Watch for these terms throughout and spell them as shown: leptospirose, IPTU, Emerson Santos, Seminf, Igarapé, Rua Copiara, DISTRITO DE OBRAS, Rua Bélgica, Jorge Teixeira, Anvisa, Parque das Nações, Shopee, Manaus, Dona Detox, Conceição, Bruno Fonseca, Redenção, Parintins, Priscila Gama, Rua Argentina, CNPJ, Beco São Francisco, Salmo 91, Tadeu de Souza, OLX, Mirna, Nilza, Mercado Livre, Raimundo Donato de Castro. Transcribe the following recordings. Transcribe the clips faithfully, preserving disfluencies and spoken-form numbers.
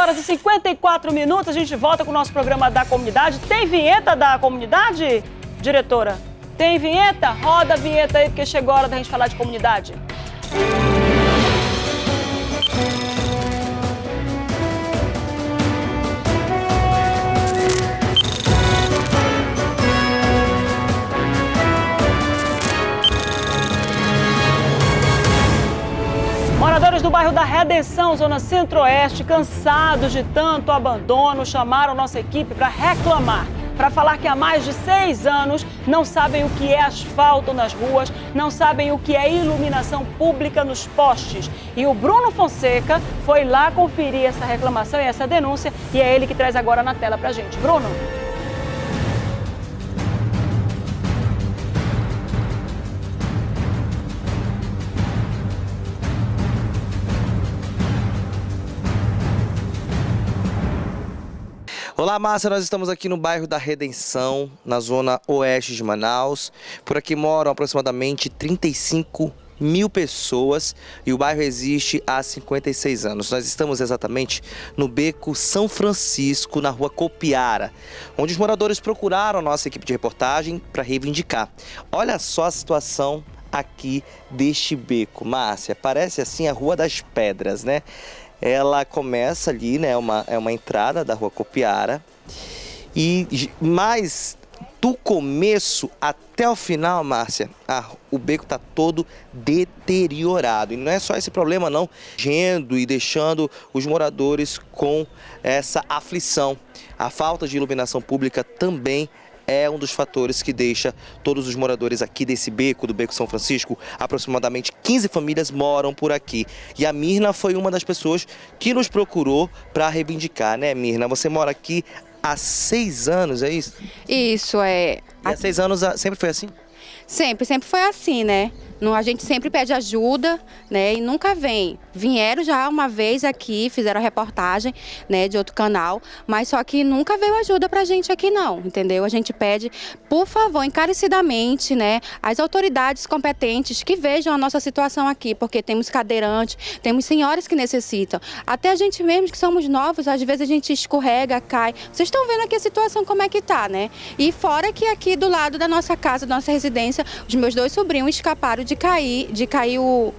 nove horas e cinquenta e quatro minutos, a gente volta com o nosso programa da comunidade. Tem vinheta da comunidade, diretora? Tem vinheta? Roda a vinheta aí, porque chegou a hora da gente falar de comunidade. Moradores do bairro da Redenção, zona centro-oeste, cansados de tanto abandono, chamaram nossa equipe para reclamar, para falar que há mais de seis anos não sabem o que é asfalto nas ruas, não sabem o que é iluminação pública nos postes. E o Bruno Fonseca foi lá conferir essa reclamação e essa denúncia, e é ele que traz agora na tela para a gente. Bruno? Olá, Márcia, nós estamos aqui no bairro da Redenção, na zona oeste de Manaus. Por aqui moram aproximadamente trinta e cinco mil pessoas e o bairro existe há cinquenta e seis anos. Nós estamos exatamente no Beco São Francisco, na Rua Copiara, onde os moradores procuraram a nossa equipe de reportagem para reivindicar. Olha só a situação aqui deste beco, Márcia. Parece assim a Rua das Pedras, né? Ela começa ali, né, uma, é uma entrada da Rua Copiara, e, mas do começo até o final, Márcia, a, o beco está todo deteriorado. E não é só esse problema não, gendo e deixando os moradores com essa aflição. A falta de iluminação pública também é um dos fatores que deixa todos os moradores aqui desse beco, do Beco São Francisco. Aproximadamente quinze famílias moram por aqui. E a Mirna foi uma das pessoas que nos procurou para reivindicar, né, Mirna? Você mora aqui há seis anos, é isso? Isso, é. E há seis anos sempre foi assim? Sempre, sempre foi assim, né? A gente sempre pede ajuda, né, e nunca vem. Vieram já uma vez aqui, fizeram a reportagem, né, de outro canal, mas só que nunca veio ajuda pra gente aqui não, entendeu? A gente pede, por favor, encarecidamente, né, as autoridades competentes que vejam a nossa situação aqui, porque temos cadeirantes, temos senhoras que necessitam. Até a gente mesmo, que somos novos, às vezes a gente escorrega, cai. Vocês estão vendo aqui a situação como é que tá, né? E fora que aqui do lado da nossa casa, da nossa residência, os meus dois sobrinhos escaparam de de cair, de cair o,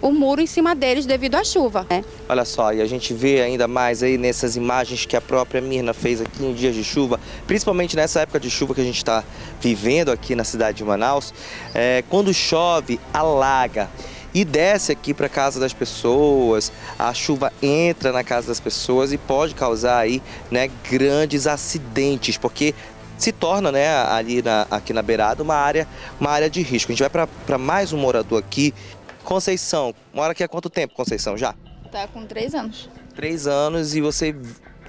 o muro em cima deles devido à chuva, né? Olha só, e a gente vê ainda mais aí nessas imagens que a própria Mirna fez aqui em dias de chuva, principalmente nessa época de chuva que a gente está vivendo aqui na cidade de Manaus, é, quando chove, alaga e desce aqui para a casa das pessoas, a chuva entra na casa das pessoas e pode causar aí, né, grandes acidentes, porque se torna, né, ali na, aqui na beirada, uma área, uma área de risco. A gente vai para mais um morador aqui. Conceição, mora aqui há quanto tempo, Conceição, já? Tá com três anos. Três anos e você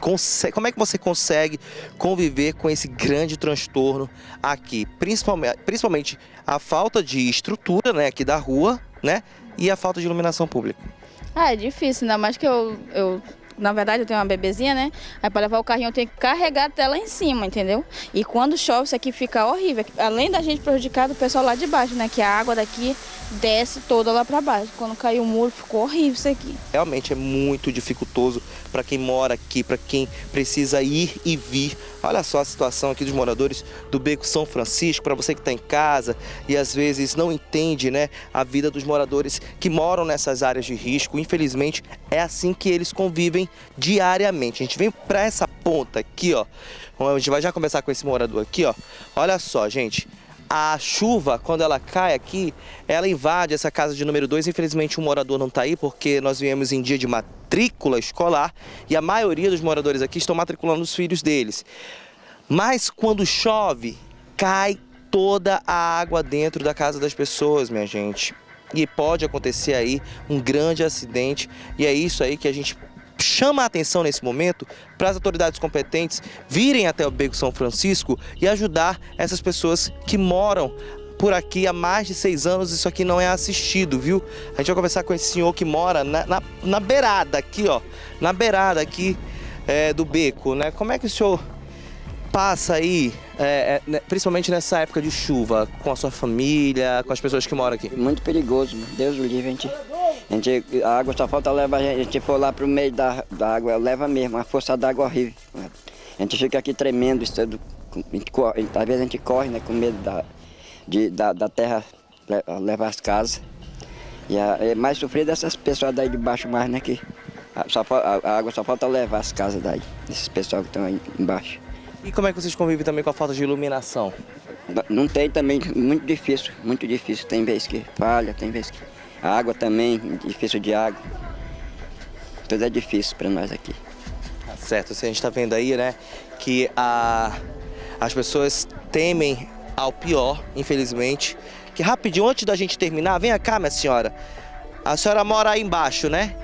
consegue, como é que você consegue conviver com esse grande transtorno aqui? Principalmente, principalmente a falta de estrutura, né, aqui da rua, né, e a falta de iluminação pública. Ah, é difícil, ainda mais que eu... eu... Na verdade, eu tenho uma bebezinha, né? Aí para levar o carrinho eu tenho que carregar até lá em cima, entendeu? E quando chove, isso aqui fica horrível. Além da gente prejudicada, o pessoal lá de baixo, né? Que a água daqui desce toda lá para baixo. Quando caiu o muro, ficou horrível isso aqui. Realmente é muito dificultoso para quem mora aqui, para quem precisa ir e vir. Olha só a situação aqui dos moradores do Beco São Francisco. Para você que está em casa e às vezes não entende, né, a vida dos moradores que moram nessas áreas de risco, infelizmente é assim que eles convivem diariamente. A gente vem para essa ponta aqui, ó. A gente vai já começar com esse morador aqui, ó. Olha só, gente. A chuva, quando ela cai aqui, ela invade essa casa de número dois. Infelizmente, o morador não tá aí porque nós viemos em dia de matrícula escolar e a maioria dos moradores aqui estão matriculando os filhos deles. Mas quando chove, cai toda a água dentro da casa das pessoas, minha gente. E pode acontecer aí um grande acidente. E é isso aí que a gente chama a atenção nesse momento para as autoridades competentes virem até o Beco São Francisco e ajudar essas pessoas que moram por aqui há mais de seis anos. Isso aqui não é assistido, viu? A gente vai conversar com esse senhor que mora na, na, na beirada aqui, ó, na beirada aqui é, do beco, né? Como é que o senhor passa aí, é, é, principalmente nessa época de chuva, com a sua família, com as pessoas que moram aqui? Muito perigoso, Deus o livre, gente. A, gente, a água só falta levar, a gente for lá para o meio da, da água, leva mesmo, a força da água é horrível. Né? A gente fica aqui tremendo, isso tudo, a gente, às vezes a gente corre, né, com medo da, de, da, da terra levar as casas. E a, é mais sofrido essas pessoas daí de baixo mais, né, que a, só, a, a água só falta levar as casas daí, esses pessoal que estão aí embaixo. E como é que vocês convivem também com a falta de iluminação? Não, não tem também, muito difícil, muito difícil. Tem vezes que falha, tem vezes que... A água também, difícil de água. Tudo é difícil para nós aqui. Certo, assim, a gente está vendo aí, né, que a, as pessoas temem ao pior, infelizmente. Que rapidinho, antes da gente terminar, venha cá, minha senhora. A senhora mora aí embaixo, né?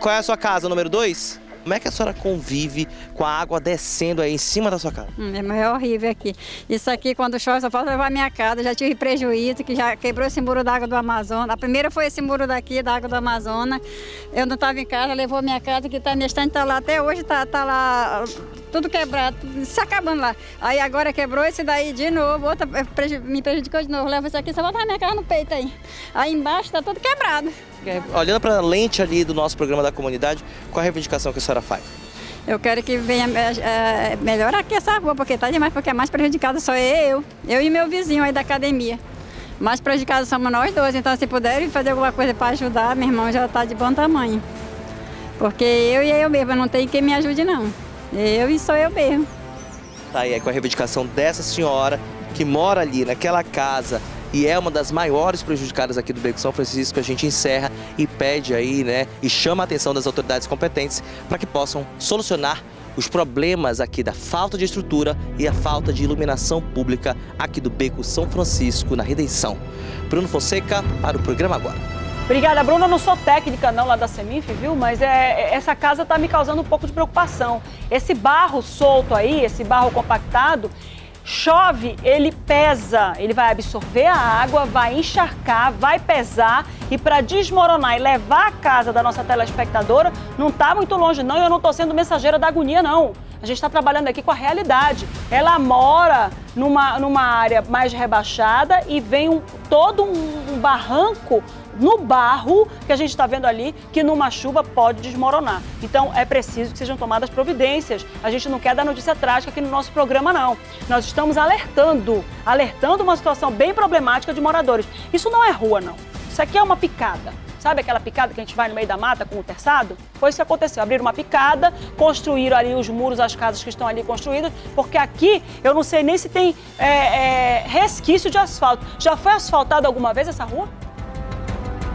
Qual é a sua casa, número dois? Como é que a senhora convive com a água descendo aí em cima da sua casa? Hum, é horrível aqui. Isso aqui, quando chove, só posso levar a minha casa. Já tive prejuízo, que já quebrou esse muro da água do Amazonas. A primeira foi esse muro daqui, da água do Amazonas. Eu não estava em casa, levou a minha casa, que tá, minha estante está lá até hoje, está tá lá tudo quebrado, se acabando lá. Aí agora quebrou esse daí de novo, outra me prejudicou de novo. Leva isso aqui, só botar a minha casa no peito aí. Aí embaixo está tudo quebrado. Olhando para a lente ali do nosso programa da comunidade, qual a reivindicação que a senhora faz? Eu quero que venha é, melhorar aqui essa rua, porque está demais, porque a mais prejudicada só é eu. Eu e meu vizinho aí da academia. Mais prejudicados somos nós dois, então se puderem fazer alguma coisa para ajudar, meu irmão já está de bom tamanho. Porque eu e eu mesma, não tem quem me ajude não. Eu e só eu mesmo. Tá aí, é com a reivindicação dessa senhora que mora ali naquela casa, e é uma das maiores prejudicadas aqui do Beco São Francisco, que a gente encerra e pede aí, né, e chama a atenção das autoridades competentes para que possam solucionar os problemas aqui da falta de estrutura e a falta de iluminação pública aqui do Beco São Francisco, na Redenção. Bruno Fonseca, para o programa agora. Obrigada, Bruno. Eu não sou técnica não lá da Seminf, viu? Mas é, essa casa está me causando um pouco de preocupação. Esse barro solto aí, esse barro compactado, chove, ele pesa, ele vai absorver a água, vai encharcar, vai pesar, e para desmoronar e levar a casa da nossa telespectadora, não está muito longe não, e eu não estou sendo mensageira da agonia não. A gente está trabalhando aqui com a realidade. Ela mora numa, numa área mais rebaixada e vem um, todo um, um barranco no barro que a gente está vendo ali, que numa chuva pode desmoronar. Então é preciso que sejam tomadas providências. A gente não quer dar notícia trágica aqui no nosso programa não. Nós estamos alertando, alertando uma situação bem problemática de moradores. Isso não é rua não, isso aqui é uma picada. Sabe aquela picada que a gente vai no meio da mata com o terçado? Foi isso que aconteceu, abriram uma picada, construíram ali os muros, as casas que estão ali construídas, porque aqui eu não sei nem se tem é, é, resquício de asfalto. Já foi asfaltada alguma vez essa rua?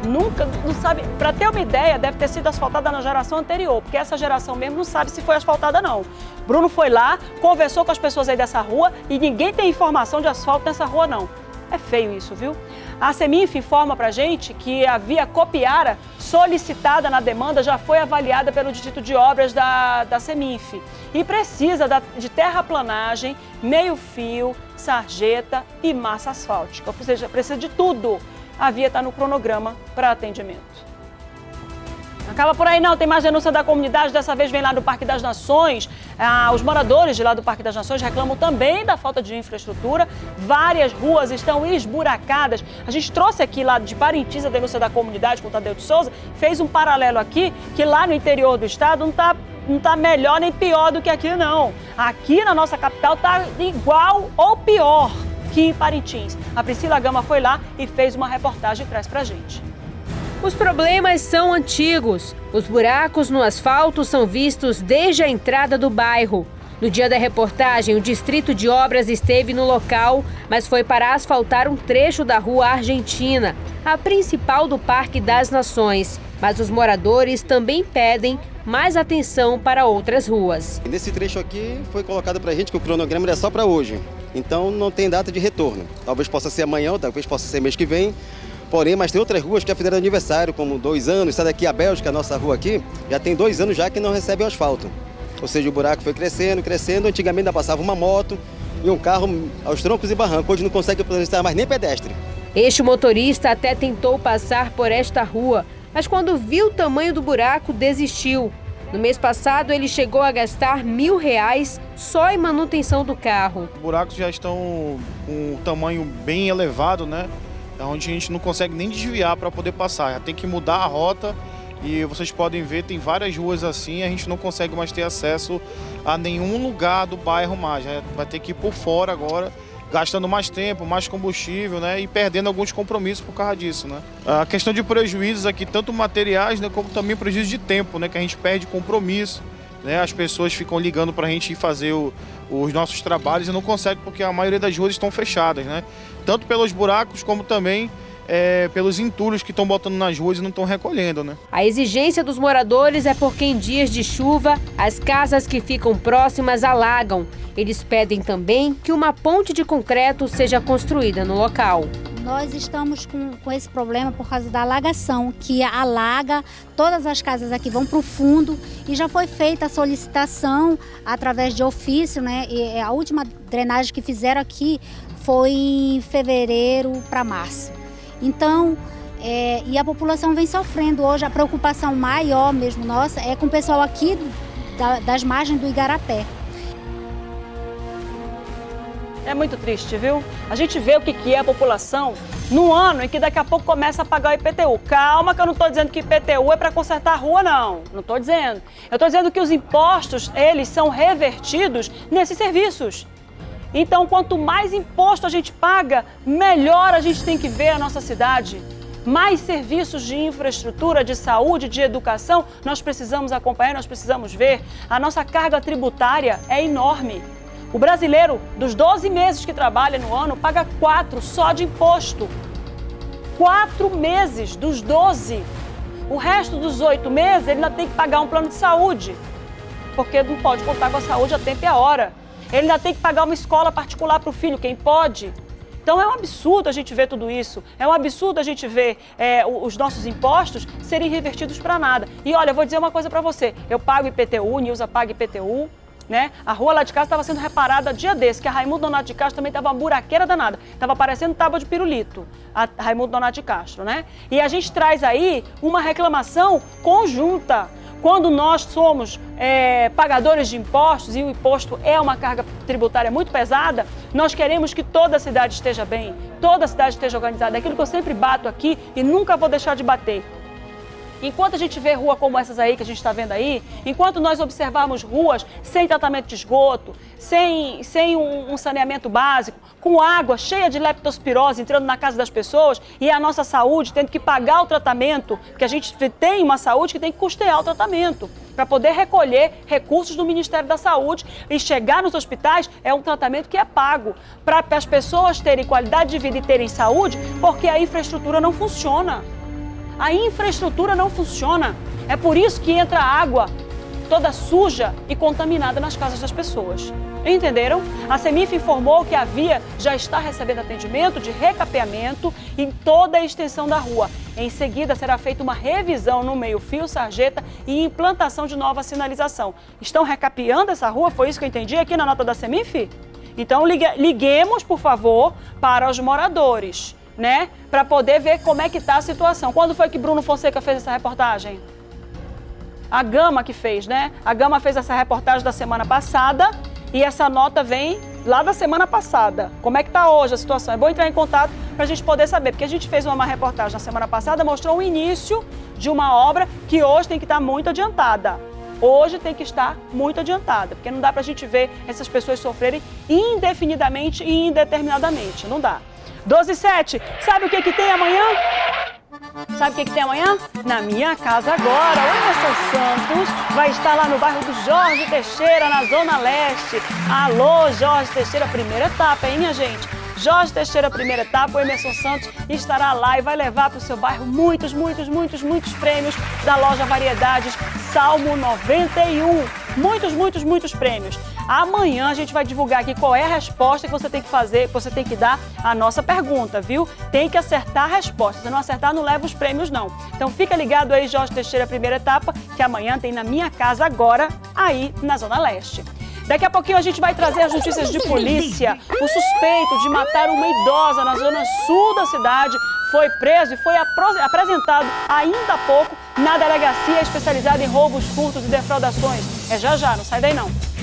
Nunca, não sabe, para ter uma ideia, deve ter sido asfaltada na geração anterior, porque essa geração mesmo não sabe se foi asfaltada não. Bruno foi lá, conversou com as pessoas aí dessa rua e ninguém tem informação de asfalto nessa rua não. É feio isso, viu? A Seminf informa pra gente que a via Copiara, solicitada na demanda, já foi avaliada pelo Distrito de Obras da, da Seminf e precisa da, de terraplanagem, meio-fio, sarjeta e massa asfáltica, ou seja, precisa de tudo. A via está no cronograma para atendimento. Acaba por aí não, tem mais denúncia da comunidade, dessa vez vem lá do Parque das Nações. Ah, os moradores de lá do Parque das Nações reclamam também da falta de infraestrutura. Várias ruas estão esburacadas. A gente trouxe aqui lá de Parintins a denúncia da comunidade com o Tadeu de Souza, fez um paralelo aqui, que lá no interior do estado não está não tá melhor nem pior do que aqui não. Aqui na nossa capital está igual ou pior que em Parintins. A Priscila Gama foi lá e fez uma reportagem e traz pra gente. Os problemas são antigos. Os buracos no asfalto são vistos desde a entrada do bairro. No dia da reportagem, o Distrito de Obras esteve no local, mas foi para asfaltar um trecho da Rua Argentina, a principal do Parque das Nações. Mas os moradores também pedem mais atenção para outras ruas. Nesse trecho aqui foi colocado pra gente que o cronograma é só para hoje. Então não tem data de retorno. Talvez possa ser amanhã, talvez possa ser mês que vem. Porém, mas tem outras ruas que já fizeram aniversário, como dois anos. Essa daqui, a Bélgica, a nossa rua aqui, já tem dois anos já que não recebe o asfalto. Ou seja, o buraco foi crescendo, crescendo. Antigamente ainda passava uma moto e um carro aos troncos e barrancos. Hoje não consegue transitar mais nem pedestre. Este motorista até tentou passar por esta rua, mas quando viu o tamanho do buraco, desistiu. No mês passado, ele chegou a gastar mil reais só em manutenção do carro. Os buracos já estão com um tamanho bem elevado, né? Então a gente não consegue nem desviar para poder passar, já tem que mudar a rota. E vocês podem ver, tem várias ruas assim, a gente não consegue mais ter acesso a nenhum lugar do bairro mais. Vai ter que ir por fora agora, gastando mais tempo, mais combustível, né? E perdendo alguns compromissos por causa disso, né? A questão de prejuízos aqui, tanto materiais, né, como também prejuízo de tempo, né? Que a gente perde compromisso, né? As pessoas ficam ligando para a gente ir fazer o, os nossos trabalhos e não consegue porque a maioria das ruas estão fechadas, né? Tanto pelos buracos como também... É, pelos entulhos que estão botando nas ruas e não estão recolhendo, né? A exigência dos moradores é porque em dias de chuva, as casas que ficam próximas alagam. Eles pedem também que uma ponte de concreto seja construída no local. Nós estamos com, com esse problema por causa da alagação, que alaga, todas as casas aqui vão para o fundo e já foi feita a solicitação através de ofício, né? E a última drenagem que fizeram aqui foi em fevereiro para março. Então, é, e a população vem sofrendo hoje, a preocupação maior mesmo nossa é com o pessoal aqui da, das margens do Igarapé. É muito triste, viu? A gente vê o que, que é a população num ano em que daqui a pouco começa a pagar o I P T U. Calma que eu não estou dizendo que I P T U é para consertar a rua, não. Não estou dizendo. Eu estou dizendo que os impostos, eles são revertidos nesses serviços. Então, quanto mais imposto a gente paga, melhor a gente tem que ver a nossa cidade. Mais serviços de infraestrutura, de saúde, de educação, nós precisamos acompanhar, nós precisamos ver. A nossa carga tributária é enorme. O brasileiro, dos doze meses que trabalha no ano, paga quatro só de imposto. quatro meses dos doze. O resto dos oito meses ele ainda tem que pagar um plano de saúde, porque não pode contar com a saúde a tempo e a hora. Ele ainda tem que pagar uma escola particular para o filho, quem pode? Então é um absurdo a gente ver tudo isso. É um absurdo a gente ver é, os nossos impostos serem revertidos para nada. E olha, eu vou dizer uma coisa para você. Eu pago I P T U, Nilza paga I P T U, né? A rua lá de casa estava sendo reparada dia desse, que a Raimundo Donato de Castro também estava uma buraqueira danada. Estava parecendo tábua de pirulito, a Raimundo Donato de Castro, né? E a gente traz aí uma reclamação conjunta. Quando nós somos é, pagadores de impostos, e o imposto é uma carga tributária muito pesada, nós queremos que toda a cidade esteja bem, toda a cidade esteja organizada. É aquilo que eu sempre bato aqui e nunca vou deixar de bater. Enquanto a gente vê rua como essas aí que a gente está vendo aí, enquanto nós observarmos ruas sem tratamento de esgoto, sem, sem um, um saneamento básico, com água cheia de leptospirose entrando na casa das pessoas e a nossa saúde tendo que pagar o tratamento, porque a gente tem uma saúde que tem que custear o tratamento, para poder recolher recursos do Ministério da Saúde e chegar nos hospitais é um tratamento que é pago, para as pessoas terem qualidade de vida e terem saúde, porque a infraestrutura não funciona. A infraestrutura não funciona. É por isso que entra água toda suja e contaminada nas casas das pessoas. Entenderam? A Seminf informou que a via já está recebendo atendimento de recapeamento em toda a extensão da rua. Em seguida, será feita uma revisão no meio-fio, sarjeta e implantação de nova sinalização. Estão recapeando essa rua? Foi isso que eu entendi aqui na nota da Seminf? Então, ligue... liguemos, por favor, para os moradores, né? Para poder ver como é que está a situação. Quando foi que Bruno Fonseca fez essa reportagem? A Gama que fez, né? A Gama fez essa reportagem da semana passada e essa nota vem lá da semana passada. Como é que está hoje a situação? É bom entrar em contato para a gente poder saber, porque a gente fez uma reportagem na semana passada, mostrou o início de uma obra que hoje tem que estar muito adiantada. Hoje tem que estar muito adiantada, porque não dá para a gente ver essas pessoas sofrerem indefinidamente e indeterminadamente, não dá. doze e sete, sabe o que que tem amanhã? Sabe o que que tem amanhã? Na Minha Casa Agora. O Emerson Santos vai estar lá no bairro do Jorge Teixeira, na Zona Leste. Alô, Jorge Teixeira, primeira etapa, hein, minha gente? Jorge Teixeira, primeira etapa, o Emerson Santos estará lá e vai levar para o seu bairro muitos, muitos, muitos, muitos prêmios da loja Variedades Salmo noventa e um. Muitos, muitos, muitos prêmios. Amanhã a gente vai divulgar aqui qual é a resposta que você tem que fazer, que você tem que dar à nossa pergunta, viu? Tem que acertar a resposta. Se não acertar, não leva os prêmios, não. Então fica ligado aí, Jorge Teixeira, primeira etapa, que amanhã tem Na Minha Casa Agora, aí na Zona Leste. Daqui a pouquinho a gente vai trazer as notícias de polícia. O suspeito de matar uma idosa na zona sul da cidade foi preso e foi apresentado ainda há pouco na delegacia especializada em roubos, furtos e defraudações. É já já, não sai daí não.